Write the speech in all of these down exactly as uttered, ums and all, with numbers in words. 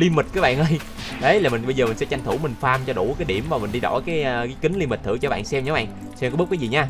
limit các bạn ơi. Đấy là mình bây giờ mình sẽ tranh thủ mình farm cho đủ cái điểm mà mình đi đổi cái, cái kính limit thử cho bạn xem nha các bạn. Xem có bút cái gì nha.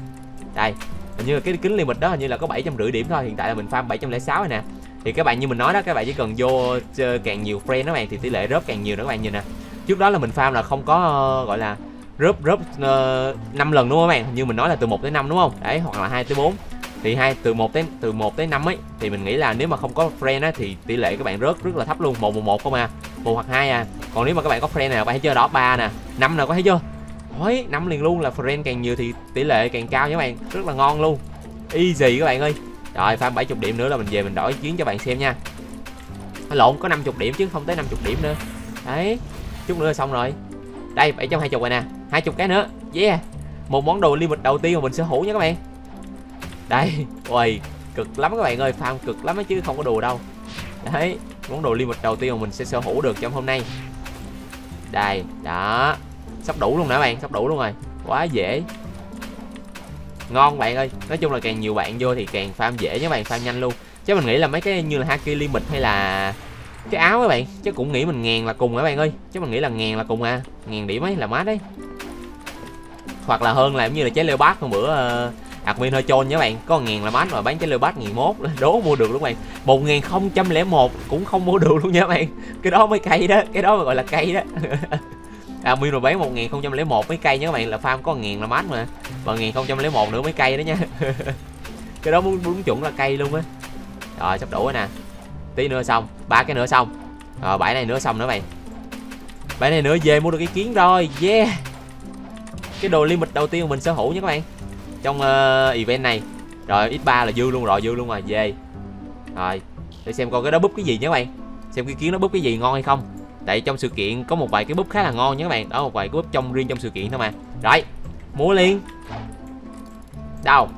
Đây, hình như là cái kính limit đó hình như là có bảy trăm rưỡi điểm thôi. Hiện tại là mình farm bảy trăm lẻ sáu rồi nè. Thì các bạn như mình nói đó, các bạn chỉ cần vô chơi càng nhiều friend đó các bạn thì tỷ lệ rớp càng nhiều đó các bạn nhìn nè. Trước đó là mình farm là không có uh, gọi là rớp rớp uh, năm lần đúng không các bạn? Như mình nói là từ một tới năm đúng không? Đấy, hoặc là hai tới bốn. Thì hai từ một tới từ một tới năm ấy thì mình nghĩ là nếu mà không có friend á thì tỷ lệ các bạn rớt rất là thấp luôn, một một một không à, một hoặc hai à. Còn nếu mà các bạn có friend nào các bạn thấy chưa đó, ba nè, năm nè, có thấy chưa? Thôi, năm liền luôn là friend càng nhiều thì tỷ lệ càng cao nha các bạn, rất là ngon luôn. Easy các bạn ơi. Rồi farm bảy mươi điểm nữa là mình về mình đổi chuyến cho bạn xem nha. Lộn, có năm mươi điểm chứ không tới năm mươi điểm nữa. Đấy, chút nữa xong rồi. Đây bảy trăm hai mươi rồi nè, hai mươi cái nữa. Yeah. Một món đồ limit đầu tiên mà mình sở hữu nha các bạn. Đây, ui, cực lắm các bạn ơi, farm cực lắm ấy chứ không có đùa đâu. Đấy, món đồ limit đầu tiên mà mình sẽ sở hữu được trong hôm nay. Đây, đó. Sắp đủ luôn nè bạn, sắp đủ luôn rồi. Quá dễ. Ngon bạn ơi, nói chung là càng nhiều bạn vô thì càng farm dễ nhé bạn, farm nhanh luôn. Chứ mình nghĩ là mấy cái như là haki limit hay là cái áo các bạn, chứ cũng nghĩ mình ngàn là cùng các bạn ơi. Chứ mình nghĩ là ngàn là cùng à, ngàn điểm ấy là mát đấy. Hoặc là hơn là giống như là trái leopard hôm bữa admin hơi chôn nhé bạn, có ngàn là mát mà bán trái leopard một nghìn mốt đố mua được luôn bạn. một nghìn không trăm lẻ một cũng không mua được luôn nha bạn. Cái đó mới cay đó, cái đó gọi là cay đó. Admin rồi bán một nghìn không trăm lẻ một mấy cây nha các bạn, là farm có một nghìn là mát mà. Và một nghìn không trăm lẻ một nữa mấy cây đó nha. Cái đó muốn đúng chuẩn là cây luôn á. Rồi sắp đủ rồi nè. Tí nữa xong, ba cái nữa xong. Rồi bãi này nữa xong nữa bạn. Bãi này nữa về mua được cái kiến rồi. Yeah. Cái đồ limit đầu tiên của mình sở hữu nha các bạn. Trong uh, event này. Rồi ích ba là dư luôn rồi, dư luôn rồi. Về. Yeah. Rồi, để xem coi cái đó búp cái gì nha các bạn. Xem cái kiến nó búp cái gì ngon hay không. Tại trong sự kiện có một vài cái búp khá là ngon nha các bạn. Đó một vài cái búp trong riêng trong sự kiện thôi mà. Rồi, mua liền. Đâu?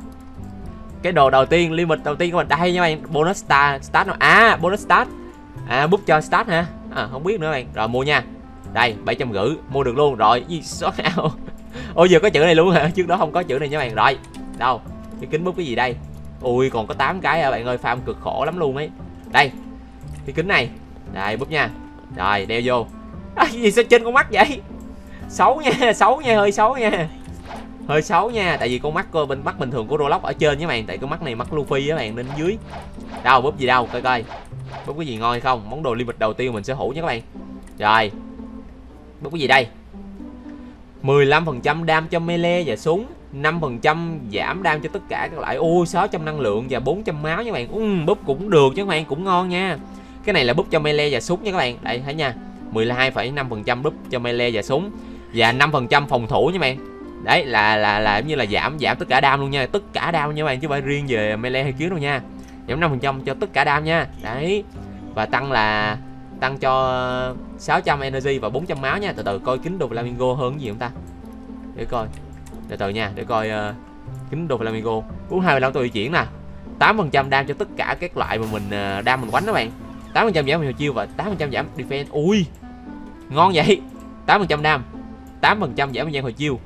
Cái đồ đầu tiên, limit đầu tiên của mình đây nha bạn, bonus star, start nào. À, bonus start. À, búp cho start hả? À, không biết nữa bạn. Rồi mua nha. Đây, bảy trăm rưỡi mua được luôn rồi. Gì số nào? Ôi giờ có chữ này luôn hả? Trước đó không có chữ này nha bạn. Rồi. Đâu? Cái kính búp cái gì đây? Ui còn có tám cái à bạn ơi, farm cực khổ lắm luôn ấy. Đây. Cái kính này. Đây búp nha. Rồi đeo vô. À, cái gì sao trên con mắt vậy? Xấu nha, xấu nha, hơi xấu nha. Hơi xấu nha, tại vì con mắt bên mắt bình thường của Roblox ở trên với bạn, tại con mắt này mắt Luffy á bạn nên dưới. Đâu búp gì đâu, coi coi. Búp cái gì ngon hay không? Món đồ limit đầu tiên mình sở hữu nha các bạn. Rồi. Búp cái gì đây? mười lăm phần trăm đam cho melee và súng, năm phần trăm giảm đam cho tất cả các loại. Ôi sáu trăm năng lượng và bốn trăm máu nha các bạn. Ừm, búp cũng được chứ các bạn, cũng ngon nha. Cái này là búp cho melee và súng nha các bạn. Đây thấy nha. mười hai phẩy năm phần trăm búp cho melee và súng và năm phần trăm phòng thủ nha các bạn. Đấy là là là giống như là giảm giảm tất cả đam luôn nha, tất cả đam nha bạn chứ không phải riêng về melee hay kiếm đâu nha. Giảm năm phần trăm cho tất cả đam nha. Đấy. Và tăng là tăng cho sáu trăm energy và bốn trăm máu nha. Từ từ coi kính đồ Flamingo hơn cái gì không ta? Để coi. Từ từ nha, để coi uh, kính đồ Flamingo. bốn hai lăm tôi chuyển nè. tám phần trăm đam cho tất cả các loại mà mình uh, đam mình quánh đó bạn. tám phần trăm giảm hồi chiêu và tám phần trăm giảm defense. Ui. Ngon vậy. tám phần trăm đam. tám phần trăm giảm hồi chiêu.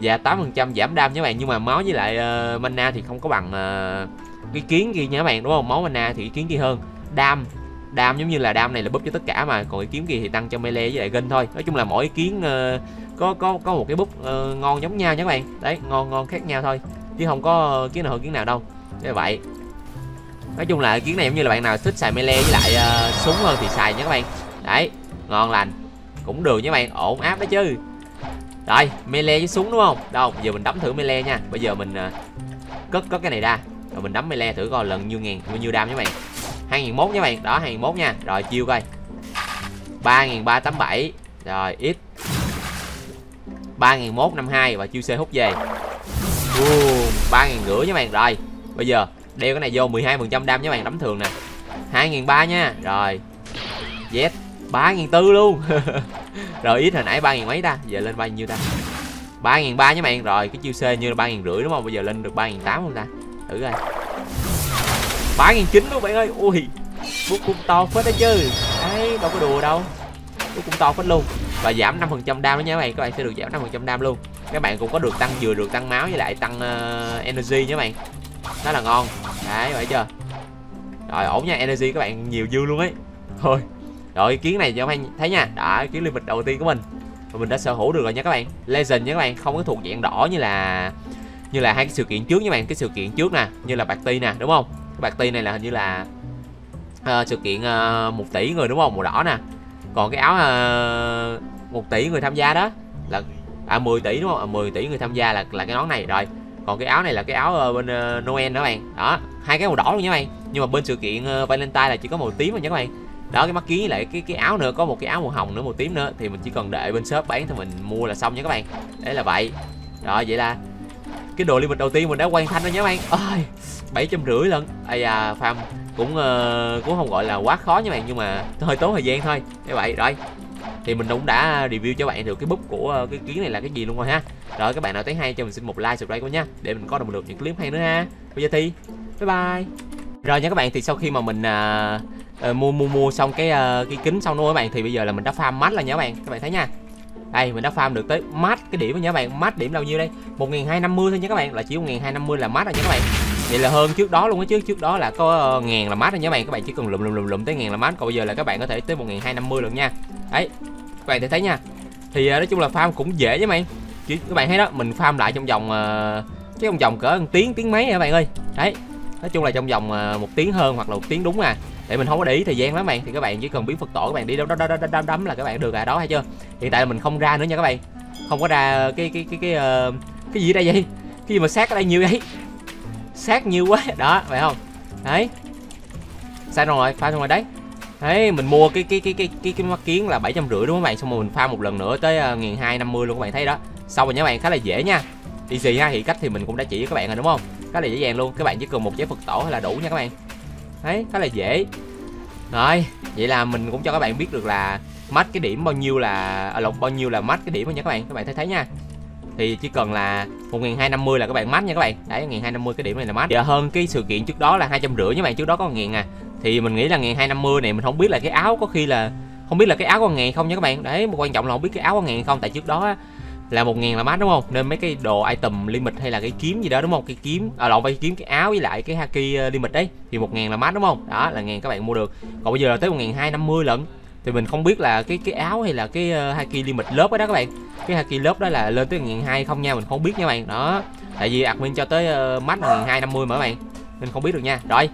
Và tám phần trăm giảm đam nha các bạn, nhưng mà máu với lại uh, mana thì không có bằng uh, cái kiến kia nha các bạn, đúng không? Máu mana thì cái kiến kia hơn. Đam, đam giống như là đam này là búp cho tất cả mà, còn cái kiếm kia thì tăng cho melee với lại gun thôi. Nói chung là mỗi kiến uh, có có có một cái búp uh, ngon giống nhau nha các bạn. Đấy, ngon ngon khác nhau thôi, chứ không có kiến nào hơn kiến nào đâu. Thế vậy. Nói chung là kiến này giống như là bạn nào thích xài melee với lại uh, súng hơn thì xài nha các bạn. Đấy, ngon lành. Cũng được nha các bạn, ổn áp đó chứ. Rồi, melee với súng đúng không? Đâu, giờ mình đấm thử melee nha. Bây giờ mình uh, cất cất cái này ra. Rồi mình đấm melee thử coi lần nhiêu ngàn, bao nhiêu đam nha các bạn. hai nghìn mốt nha các bạn. Đó hai nghìn mốt nha. Rồi chiêu coi. ba nghìn ba trăm tám mươi bảy. Rồi x. ba nghìn một trăm năm mươi hai và chiêu C hút về. Wow, ba nghìn năm trăm nha các bạn. Rồi, bây giờ đeo cái này vô mười hai phần trăm đam nha các bạn, đấm thường nè. hai nghìn ba trăm nha. Rồi. Z ba nghìn bốn trăm luôn. Rồi ít hồi nãy ba nghìn mấy ta, giờ lên bao nhiêu ta? ba nghìn ba trăm nha bạn. Rồi cái chiêu C như là ba nghìn năm trăm đúng không? Bây giờ lên được ba nghìn tám trăm không ta? Thử coi. ba nghìn chín trăm luôn bạn ơi. Ui. Bút cũng to phết đó chứ. Đấy, đâu có đùa đâu. Bút cũng to phết luôn. Và giảm năm phần trăm đam đó nha các bạn. Các bạn sẽ được giảm năm phần trăm đam luôn. Các bạn cũng có được tăng vừa được tăng máu với lại tăng uh, energy nha các bạn. Đó là ngon. Đấy, vậy chưa? Rồi ổn nha, energy các bạn nhiều dư luôn ấy. Thôi. Rồi kiến này cho các bạn thấy nha. Đã, kiến limit đầu tiên của mình và mình đã sở hữu được rồi nha các bạn. Legend nha các bạn, không có thuộc dạng đỏ như là như là hai cái sự kiện trước nha các bạn. Cái sự kiện trước nè, như là bạc ti nè, đúng không? Cái bạc ti này là hình như là uh, sự kiện uh, một tỷ người đúng không? Màu đỏ nè. Còn cái áo uh, một tỷ người tham gia đó là à mười tỷ đúng không? À, mười tỷ người tham gia là là cái nón này rồi. Còn cái áo này là cái áo uh, bên uh, Noel đó các bạn. Đó, hai cái màu đỏ luôn nha các bạn. Nhưng mà bên sự kiện uh, Valentine là chỉ có màu tím thôi nha các bạn. Đó, cái mắt ký lại cái cái áo nữa, có một cái áo màu hồng nữa, màu tím nữa thì mình chỉ cần để bên shop bán thì mình mua là xong nha các bạn. Đấy là vậy. Rồi vậy là cái đồ limit đầu tiên mình đã hoàn thành rồi nha các bạn. Ôi, bảy trăm rưỡi lần. Ây da, farm cũng uh, cũng không gọi là quá khó nha các bạn, nhưng mà hơi tốn thời gian thôi. Như vậy rồi. Thì mình cũng đã review cho bạn được cái búp của cái kiến này là cái gì luôn rồi ha. Rồi các bạn nào thấy hay cho mình xin một like subscribe của nha, để mình có động lực những clip hay nữa ha. Bây giờ thì bye bye. Rồi nha các bạn, thì sau khi mà mình à, à, mua mua mua xong cái à, cái kính xong luôn các bạn, thì bây giờ là mình đã farm max là nha các bạn. Các bạn thấy nha. Đây, mình đã farm được tới max cái điểm rồi nha các bạn. Max điểm bao nhiêu đây? một nghìn hai trăm năm mươi thôi nha các bạn, là chỉ một nghìn hai trăm năm mươi là max rồi nha các bạn. Vậy là hơn trước đó luôn á, chứ trước đó là có ngàn là max rồi nha các bạn. Các bạn chỉ cần lụm lụm lụm lụm tới ngàn là max, còn bây giờ là các bạn có thể tới một nghìn hai trăm năm mươi luôn nha. Đấy. Các bạn thấy nha. Thì nói chung là farm cũng dễ với mày. Chỉ các bạn thấy đó, mình farm lại trong vòng cái vòng vòng cỡ một tiếng tiếng mấy các bạn ơi. Đấy. Nói chung là trong vòng một tiếng hơn hoặc là một tiếng đúng à. Để mình không có để ý thời gian lắm các bạn, thì các bạn chỉ cần biến Phật tổ các bạn đi đâu đó đó đó đấm là các bạn được à đó hay chưa? Hiện tại là mình không ra nữa nha các bạn. Không có ra cái cái cái cái cái, cái gì ở đây vậy? Cái gì mà sát ở đây nhiều vậy? Sát nhiều quá. Đó, phải không? Đấy. Sai rồi, farm xong rồi đấy. Đấy, mình mua cái cái cái cái cái cái mắt kiến là bảy trăm rưỡi đúng không các bạn? Xong rồi mình farm một lần nữa tới một nghìn hai trăm năm mươi luôn các bạn thấy đó. Xong rồi nha các bạn, khá là dễ nha. Easy ha, thì cách thì mình cũng đã chỉ cho các bạn rồi đúng không? Khá là dễ dàng luôn, các bạn chỉ cần một giấy Phật tổ hay là đủ nha các bạn. Đấy, khá là dễ. Rồi, vậy là mình cũng cho các bạn biết được là max cái điểm bao nhiêu là à, lộc bao nhiêu là max cái điểm nha các bạn. Các bạn thấy thấy nha. Thì chỉ cần là một nghìn hai trăm năm mươi là các bạn max nha các bạn. Đấy, một nghìn hai trăm năm mươi cái điểm này là max. Giờ hơn cái sự kiện trước đó là hai trăm rưỡi nha các bạn, trước đó có một nghìn à. Thì mình nghĩ là một nghìn hai trăm năm mươi này mình không biết là cái áo có khi là không biết là cái áo có một nghìn không nha các bạn. Đấy, quan trọng là không biết cái áo có một nghìn không, tại trước đó á, là một nghìn là max đúng không? Nên mấy cái đồ item limit hay là cái kiếm gì đó đúng không? Cái kiếm à lộn, phải kiếm cái áo với lại cái haki limit đấy thì một nghìn là max đúng không? Đó là một nghìn các bạn mua được. Còn bây giờ là tới một nghìn hai trăm năm mươi lận. Thì mình không biết là cái cái áo hay là cái haki limit lớp đó, đó các bạn. Cái haki lớp đó là lên tới một nghìn hai trăm không nha, mình không biết nha các bạn. Đó. Tại vì admin cho tới max một nghìn hai trăm năm mươi mà các bạn. Nên không biết được nha. Rồi.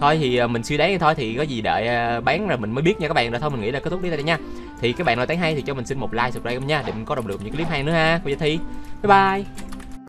Thôi thì mình suy đoán thôi, thì có gì đợi bán rồi mình mới biết nha các bạn. Rồi thôi mình nghĩ là kết thúc clip đây, đây nha. Thì các bạn nào thấy hay thì cho mình xin một like subscribe nha, để mình có động lực những clip hay nữa ha. Bây giờ thì bye bye.